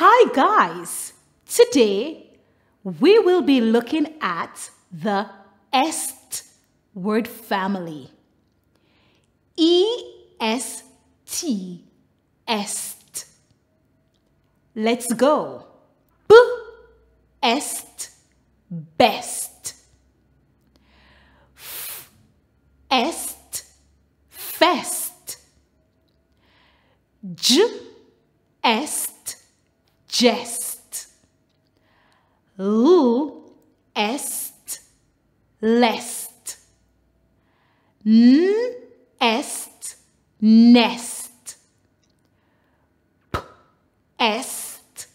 Hi guys, today we will be looking at the est word family. E-S-T, est. Let's go. B, est, best. F, est, fest. J, est, jest. L, est, lest. N, est, nest. P, est,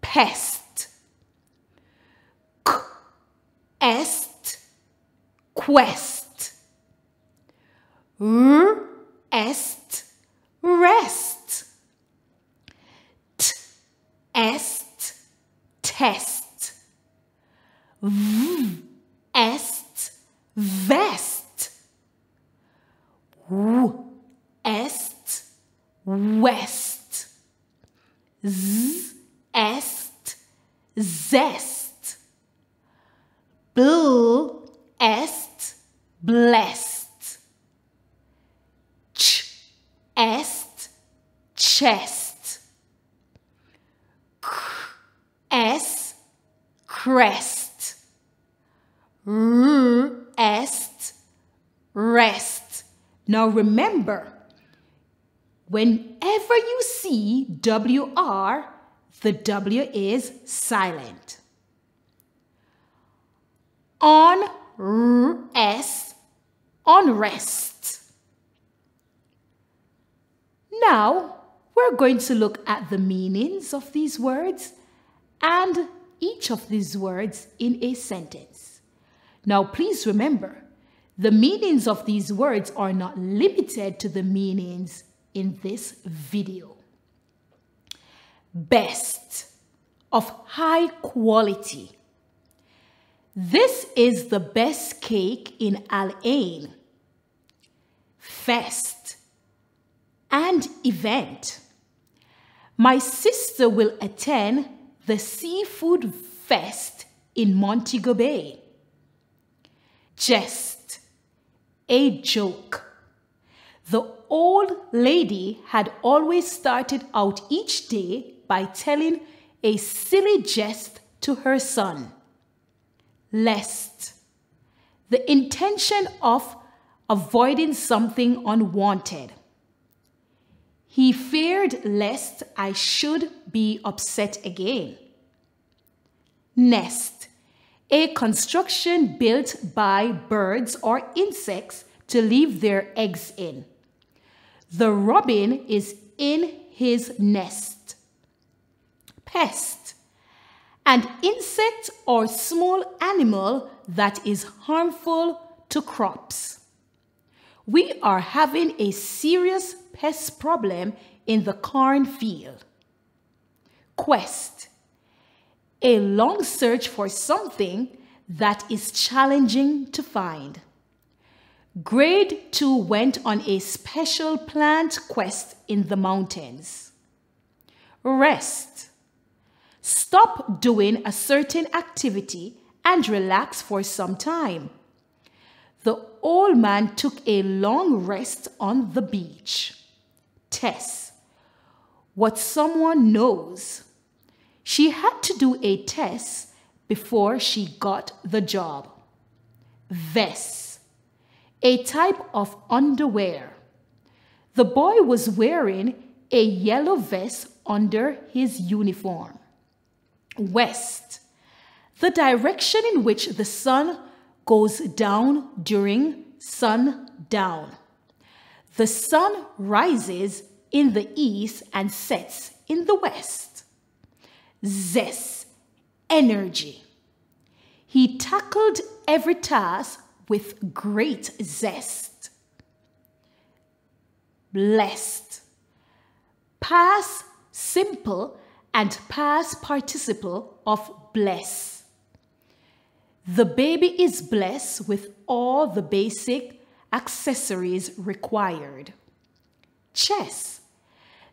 pest. K, est, quest. R, est, rest. Est, test. V, est, vest. W, est, west. Z, est, zest. Bl, est, blessed. Ch, est, chest. Crest. R, est, rest. Now remember, whenever you see WR, the W is silent. On, R, S, unrest. Now we're going to look at the meanings of these words and each of these words in a sentence. Now, please remember, the meanings of these words are not limited to the meanings in this video. Best, of high quality. This is the best cake in Al Ain. Fest, and event. My sister will attend the seafood fest in Montego Bay. Jest, a joke. The old lady had always started out each day by telling a silly jest to her son. Lest, the intention of avoiding something unwanted. He feared lest I should be upset again. Nest, a construction built by birds or insects to leave their eggs in. The robin is in his nest. Pest, an insect or small animal that is harmful to crops. We are having a serious pest problem in the cornfield. Quest, a long search for something that is challenging to find. Grade 2 went on a special plant quest in the mountains. Rest, stop doing a certain activity and relax for some time. The old man took a long rest on the beach. Test, what someone knows. She had to do a test before she got the job. Vest, a type of underwear. The boy was wearing a yellow vest under his uniform. West, the direction in which the sun goes down during sundown. The sun rises in the east and sets in the west. Zest, energy. He tackled every task with great zest. Blessed, past simple and past participle of bless. The baby is blessed with all the basic accessories required. Chess,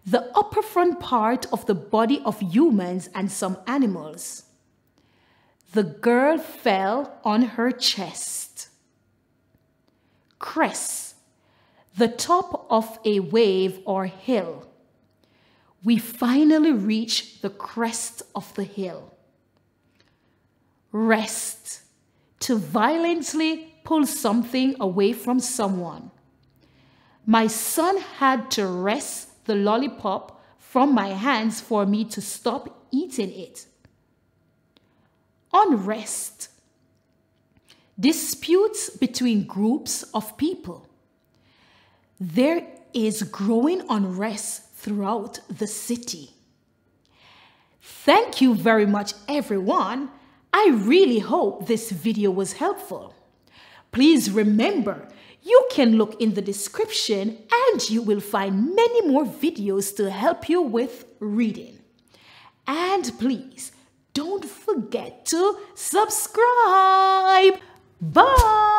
the upper front part of the body of humans and some animals. The girl fell on her chest. Crest, the top of a wave or hill. We finally reach the crest of the hill. Wrest, to violently pull something away from someone. My son had to wrest the lollipop from my hands for me to stop eating it. Unrest, disputes between groups of people. There is growing unrest throughout the city. Thank you very much, everyone. I really hope this video was helpful. Please remember, you can look in the description and you will find many more videos to help you with reading. And please, don't forget to subscribe. Bye!